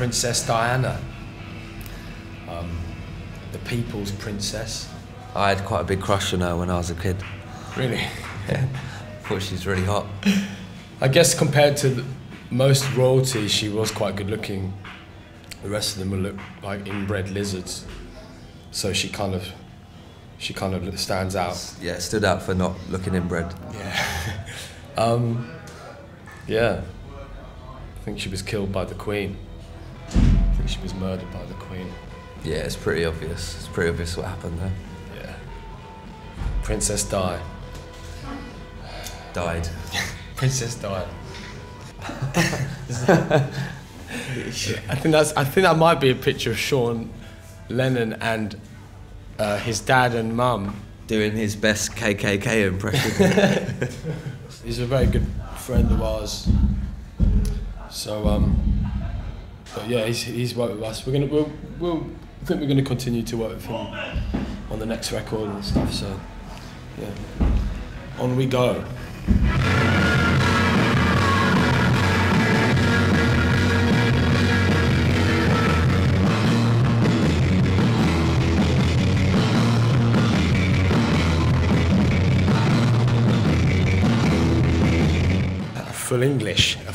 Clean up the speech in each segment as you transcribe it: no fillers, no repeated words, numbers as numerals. Princess Diana, the people's princess. I had quite a big crush on her when I was a kid. Really? Yeah. I thought she was really hot. I guess compared to most royalty, she was quite good looking. The rest of them would look like inbred lizards. So she kind of stands out. Yeah, stood out for not looking inbred. Yeah. Yeah. I think she was killed by the Queen. I think she was murdered by the Queen. Yeah, it's pretty obvious. It's pretty obvious what happened there. Yeah. Princess Di. Died. Princess died. I think that might be a picture of Sean Lennon and his dad and mum doing his best KKK impression. He's a very good friend of ours. So but yeah, he's worked with us. I think we're gonna continue to work with him on the next record and stuff. So yeah, on we go. A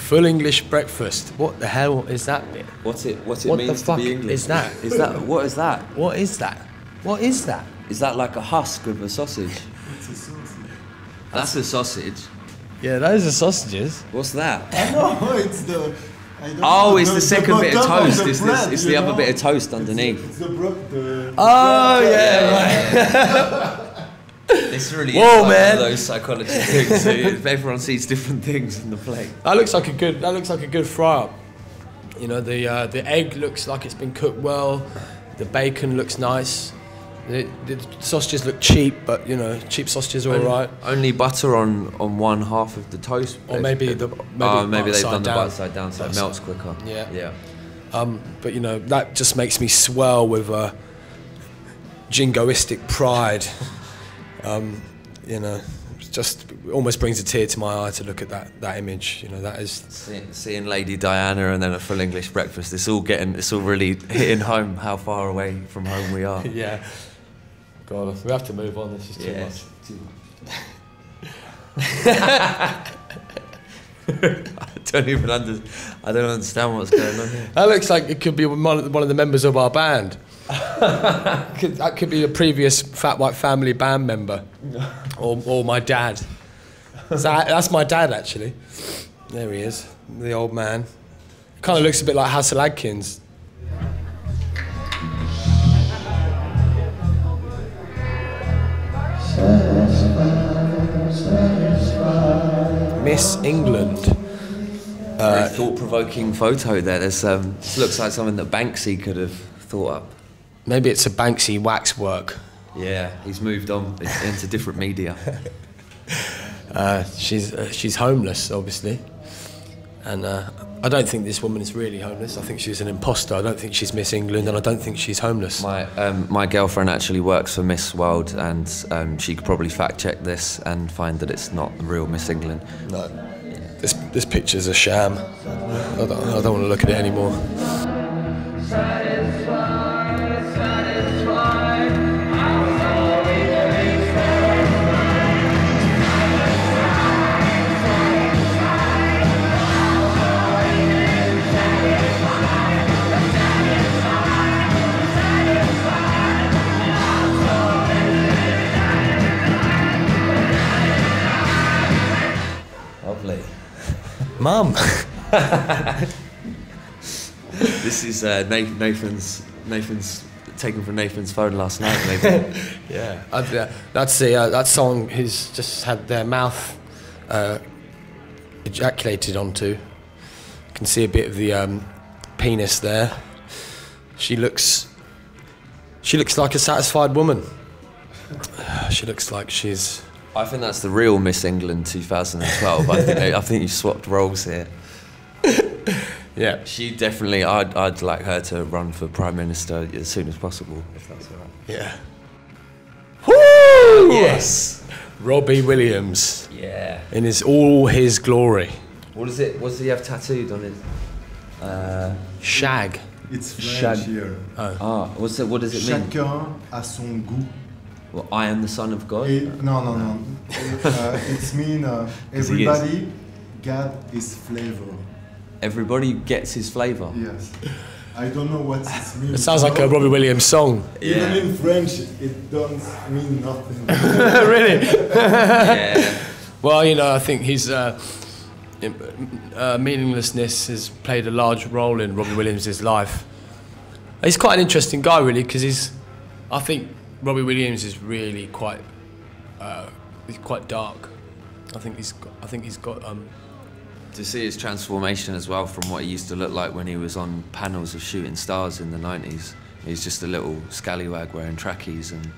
full English breakfast. What the hell is that bit? What means to be English? Is that? What is that? Is that like a husk of a sausage? It's a sausage. That's a sausage. Yeah, those are sausages. What's that? No, it's the. It's the other bit of toast underneath. It's the oh bread. Yeah, right. This really is one of those psychology things. So everyone sees different things on the plate. That looks like a good fry up. You know, the egg looks like it's been cooked well. The bacon looks nice. The sausages look cheap, but you know, cheap sausages are all right. Only butter on one half of the toast. Or maybe they've done the butter side down so it melts quicker. Yeah. Yeah. But you know, that just makes me swell with jingoistic pride. You know, it just almost brings a tear to my eye to look at that image. You know, that is seeing Lady Diana and then a full English breakfast. It's all really hitting home how far away from home we are. Yeah. God, we have to move on. This is too much. I don't understand what's going on here. That looks like it could be one of the members of our band. That could be a previous Fat White Family band member, or my dad. So that's my dad actually. There he is, the old man. Kind of looks a bit like Hassel Adkins. Miss England. Very thought-provoking photo there. This looks like something that Banksy could have thought up. Maybe it's a Banksy waxwork. Yeah, he's moved on into different media. She's homeless, obviously. And I don't think this woman is really homeless. I think she's an imposter. I don't think she's Miss England, and I don't think she's homeless. My girlfriend actually works for Miss World, and she could probably fact-check this and find that it's not the real Miss England. No, yeah. This picture's a sham. I don't want to look at it anymore. Mum. This is Nathan's taken from Nathan's phone last night. Maybe. Yeah, that's the that song. He's just had their mouth ejaculated onto. You can see a bit of the penis there. She looks like a satisfied woman. She looks like she's. I think that's the real Miss England 2012. I think you swapped roles here. Yeah, she definitely. I'd like her to run for Prime Minister as soon as possible, if that's all right. Yeah. Woo! Yes. Robbie Williams. Yeah. In all his glory. What does he have tattooed on his? Shag. It's French here. Oh. Ah, what's it, what does it mean? Chacun a son goût. Well, I am the son of God? No. It means everybody got his flavor. Everybody gets his flavor? Yes. I don't know what it means. It sounds like a Robbie Williams song. Yeah. Even in French, it doesn't mean nothing. Really? Yeah. Well, you know, I think he's... meaninglessness has played a large role in Robbie Williams' life. He's quite an interesting guy, really, because he's... I think Robbie Williams is really quite... he's quite dark. I think he's got... To see his transformation as well from what he used to look like when he was on panels of Shooting Stars in the 90s. He's just a little scallywag wearing trackies, and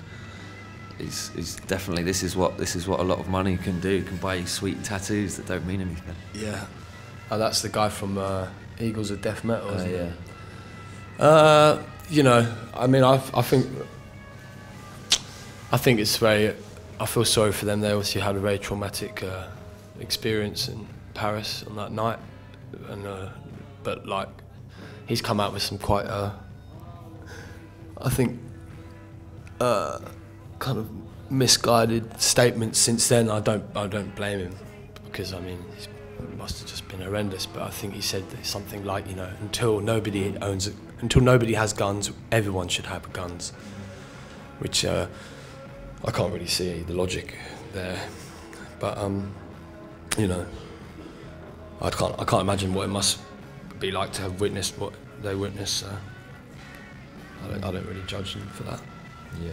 he's definitely, this is what a lot of money can do. You can buy sweet tattoos that don't mean anything. Yeah. Oh, that's the guy from Eagles of Death Metal, isn't it? Yeah. You know, I mean, I think it's very, I feel sorry for them. They obviously had a very traumatic experience and Paris on that night, and but like he's come out with some quite I think kind of misguided statements since then. I don't blame him, because I mean it must have just been horrendous, but I think he said something like, you know, until nobody has guns, everyone should have guns, which I can't really see the logic there, but you know, I can't imagine what it must be like to have witnessed what they witnessed. I don't really judge them for that. Yeah.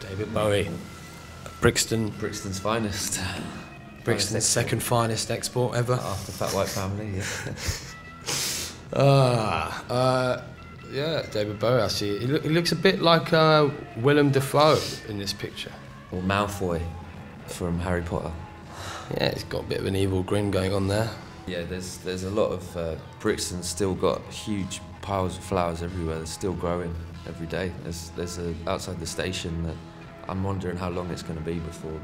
David Bowie. Brixton. Brixton's finest. Brixton's second finest export ever. After Fat White Family, yeah. Yeah, David Bowie, I see. He looks a bit like Willem Dafoe in this picture. Or Malfoy from Harry Potter. Yeah, he's got a bit of an evil grin going on there. Yeah, there's a lot of... Brixton's still got huge piles of flowers everywhere. They're still growing every day. There's outside the station that I'm wondering how long it's going to be before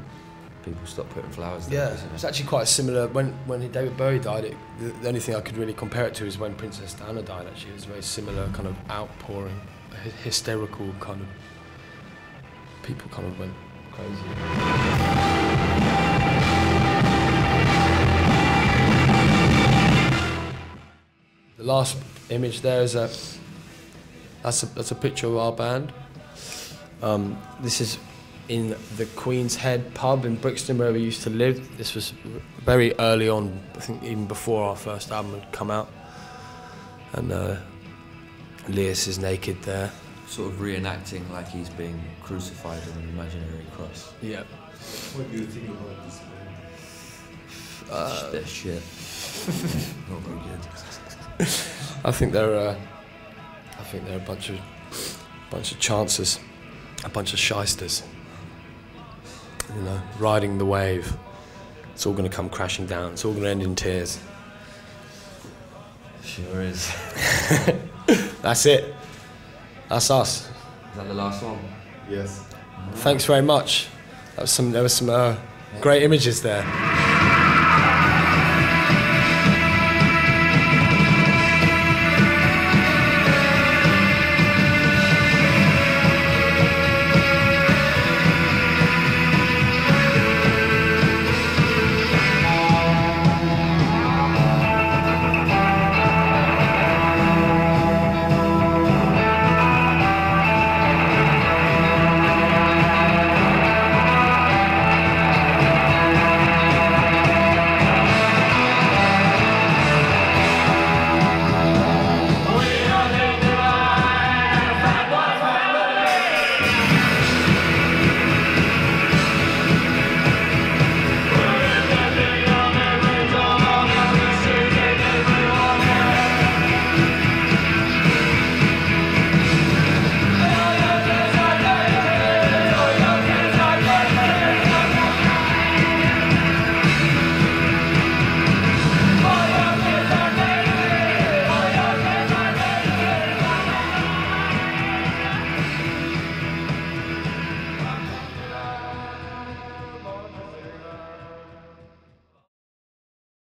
people stop putting flowers there. Yeah, it's actually quite similar. When David Bowie died, the only thing I could really compare it to is when Princess Diana died, actually. It was a very similar kind of outpouring, hysterical kind of... People kind of went crazy. The last image there is that's a picture of our band. This is in the Queen's Head Pub in Brixton, where we used to live. This was very early on, I think even before our first album had come out. And Lias is naked there. Sort of reenacting like he's being crucified on an imaginary cross. Yeah. What do you think about this band? It's shit. Not very good. I think they're a bunch of chancers, a bunch of shysters. You know, riding the wave. It's all going to come crashing down. It's all going to end in tears. Sure is. That's it. That's us. Is that the last one? Yes. Thanks very much. There were some great images there.